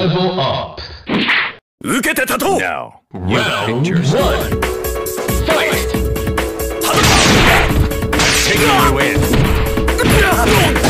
Level up. Now, round one. Fight! Take you in. Level up.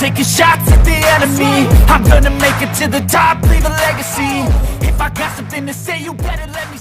Taking shots at the enemy. I'm gonna make it to the top, leave a legacy. If I got something to say, you better let me